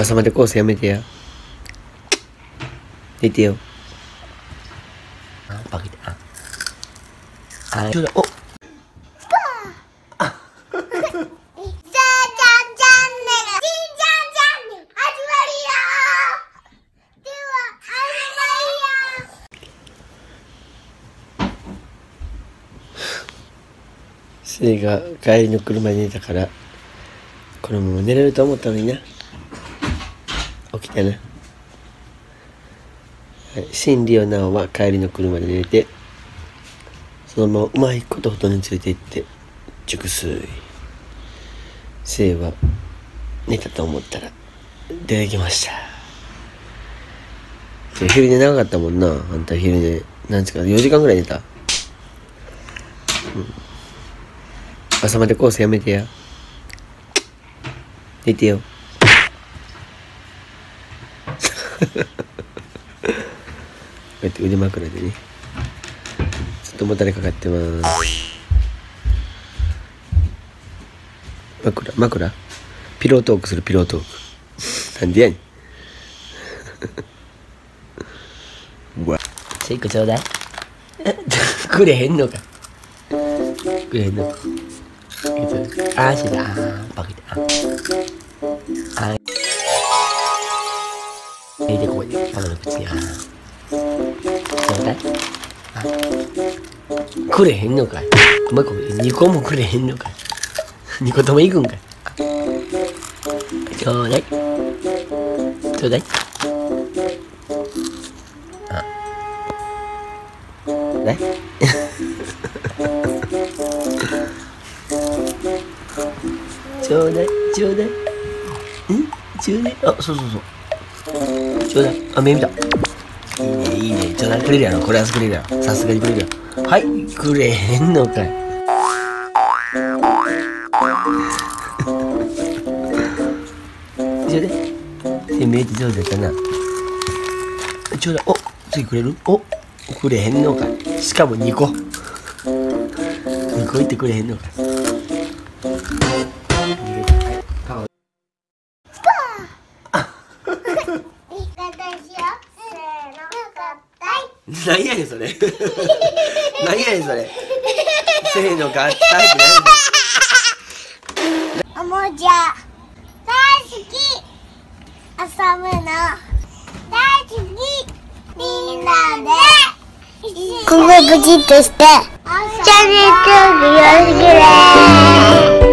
朝までコースやめてや。出てよ。あ、バケて。あ、ちょうだい。おっ。あ。じゃんじゃんチャンネル。じんじゃんチャンネル。始まるよ。では、始まるよ。スネが帰りの車に寝たから、このまま寝れると思ったのにな。起きたな。シンリオナオは帰りの車で寝て、そのままうまいことほとんどに連れて行って熟睡。セイは寝たと思ったら出てきました。昼寝長かったもんな。あんた昼寝何時間、4時間ぐらい寝た、朝までコースやめてや。寝てよ。こうやって腕枕でね、ちょっともたれかかってます。枕ピロートークする。ピロートークなんでやねん。わちょいっこちょうだい。くれへんのか、くれへんのか。あーしだーバケて。あー入れてこいで、鼻の口に。あーくれへんのかい。もう一個、2個もくれへんのかい。2個ともいくんかい。ちょうだいちょうだい。あだい。ちょうだいちょうだい。んちょうだい。あ、そうそうそう、ちょうだい。あ、目見た。いいね、ちょうだい。くれるやろ、これは作れるやろ、さすがにくれるやろ。はい、くれへんのかい。ちょうだい。目って上手やったな。ちょうだい。お、次くれる。お、くれへんのかい。しかも2個2個いってくれへんのかい。何やねんそれ。何やねんそれ。せーの合体って何やねん。おもちゃ大好き、遊ぶの大好き、みんなでここをぐちっとしてチャンネル登録よろしくね。